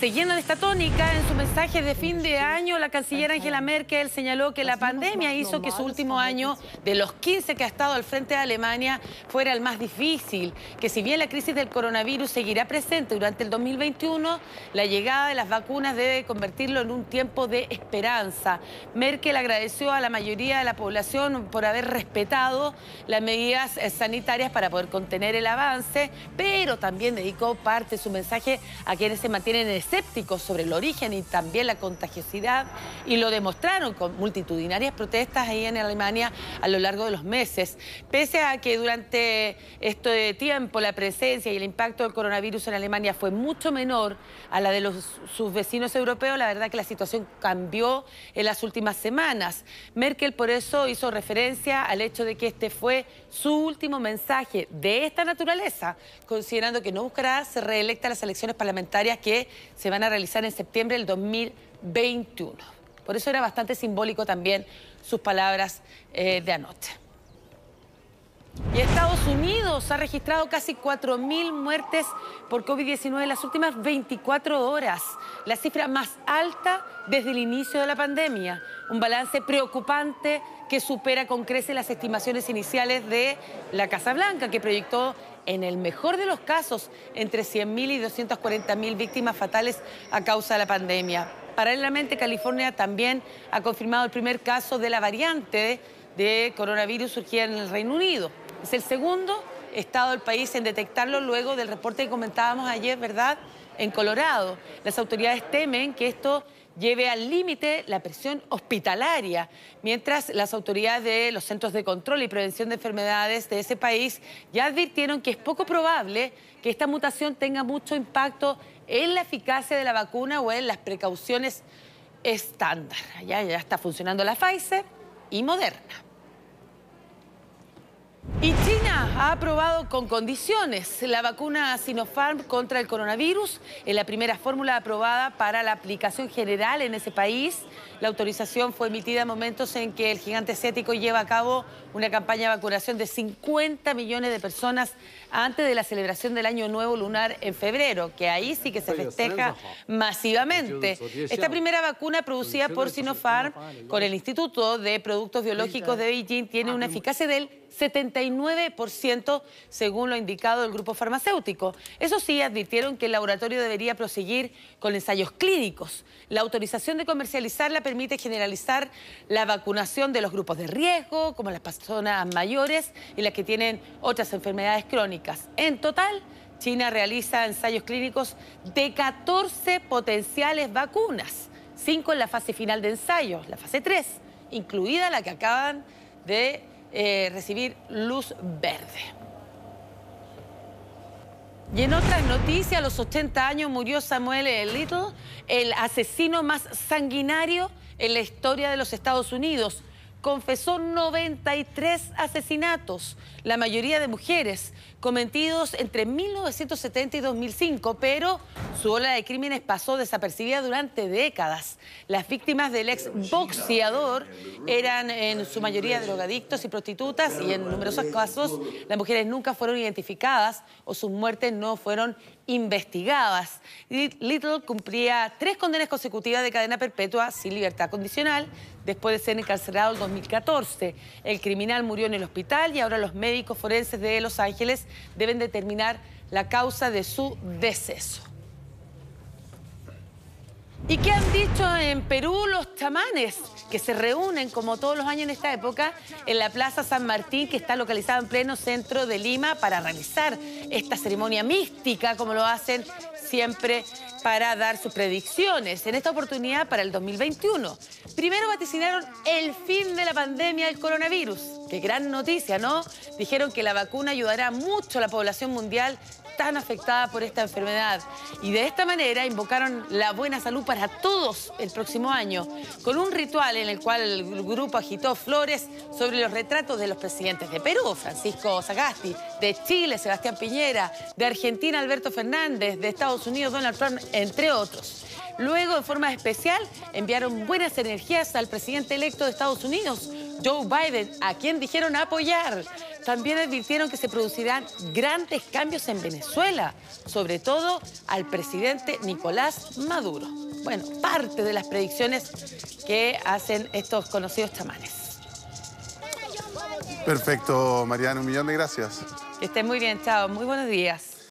se llena de esta tónica. En su mensaje de fin de año, la canciller Angela Merkel señaló que la pandemia hizo que su último año, de los 15 que ha estado al frente de Alemania, fuera el más difícil, que si bien la crisis del coronavirus seguirá presente durante el 2021, la llegada de las vacunas debe convertirlo en un tiempo de esperanza. Merkel agradeció a la mayoría de la población por haber respetado las medidas sanitarias para poder contener el avance, pero también dedicó parte de su mensaje a quienes se mantienen escépticos sobre el origen y también la contagiosidad, y lo demostraron con multitudinarias protestas ahí en Alemania a lo largo de los meses. Pese a que durante este tiempo la presencia y el impacto del coronavirus en Alemania fue mucho menor a la de sus vecinos europeos, la verdad que la situación cambió en las últimas semanas. Merkel por eso hizo referencia al hecho de que este fue su último mensaje de esta naturaleza, considerando que no buscará ser reelecta las elecciones parlamentarias que se van a realizar en septiembre del 2021. Por eso era bastante simbólico también sus palabras de anoche. Y Estados Unidos ha registrado casi 4.000 muertes por COVID-19 en las últimas 24 horas, la cifra más alta desde el inicio de la pandemia. Un balance preocupante que supera con creces las estimaciones iniciales de la Casa Blanca, que proyectó en el mejor de los casos entre 100.000 y 240.000 víctimas fatales a causa de la pandemia. Paralelamente, California también ha confirmado el primer caso de la variante de coronavirus surgida en el Reino Unido. Es el segundo estado del país en detectarlo luego del reporte que comentábamos ayer, ¿verdad?, en Colorado. Las autoridades temen que esto lleve al límite la presión hospitalaria, mientras las autoridades de los Centros de Control y Prevención de Enfermedades de ese país ya advirtieron que es poco probable que esta mutación tenga mucho impacto en la eficacia de la vacuna o en las precauciones estándar. Ya está funcionando la Pfizer y Moderna. Y China ha aprobado con condiciones la vacuna Sinopharm contra el coronavirus. Es la primera fórmula aprobada para la aplicación general en ese país. La autorización fue emitida en momentos en que el gigante asiático lleva a cabo una campaña de vacunación de 50 millones de personas antes de la celebración del Año Nuevo Lunar en febrero, que ahí sí que se festeja masivamente. Esta primera vacuna producida por Sinopharm con el Instituto de Productos Biológicos de Beijing tiene una eficacia del 79% según lo indicado del grupo farmacéutico. Eso sí, advirtieron que el laboratorio debería proseguir con ensayos clínicos. La autorización de comercializarla permite generalizar la vacunación de los grupos de riesgo, como las personas mayores y las que tienen otras enfermedades crónicas. En total, China realiza ensayos clínicos de 14 potenciales vacunas, 5 en la fase final de ensayos, la fase 3, incluida la que acaban de recibir luz verde. Y en otras noticias, a los 80 años murió Samuel L. Little, el asesino más sanguinario en la historia de los Estados Unidos. Confesó 93 asesinatos, la mayoría de mujeres, cometidos entre 1970 y 2005, pero su ola de crímenes pasó desapercibida durante décadas. Las víctimas del ex boxeador eran en su mayoría drogadictos y prostitutas, y en numerosos casos las mujeres nunca fueron identificadas o sus muertes no fueron investigadas. Little cumplía 3 condenas consecutivas de cadena perpetua sin libertad condicional después de ser encarcelado en 2014. El criminal murió en el hospital y ahora los médicos forenses de Los Ángeles deben determinar la causa de su deceso. ¿Y qué han dicho en Perú los chamanes? Que se reúnen, como todos los años en esta época, en la Plaza San Martín, que está localizada en pleno centro de Lima, para realizar esta ceremonia mística, como lo hacen siempre, para dar sus predicciones. En esta oportunidad, para el 2021. Primero vaticinaron el fin de la pandemia del coronavirus. Qué gran noticia, ¿no? Dijeron que la vacuna ayudará mucho a la población mundial tan afectada por esta enfermedad. Y de esta manera invocaron la buena salud para todos el próximo año, con un ritual en el cual el grupo agitó flores sobre los retratos de los presidentes de Perú, Francisco Sagasti, de Chile, Sebastián Piñera, de Argentina, Alberto Fernández, de Estados Unidos, Donald Trump, entre otros. Luego, de forma especial, enviaron buenas energías al presidente electo de Estados Unidos, Joe Biden, a quien dijeron apoyar. También advirtieron que se producirán grandes cambios en Venezuela, sobre todo al presidente Nicolás Maduro. Bueno, parte de las predicciones que hacen estos conocidos chamanes. Perfecto, Mariana, un millón de gracias. Que estén muy bien, chao. Muy buenos días.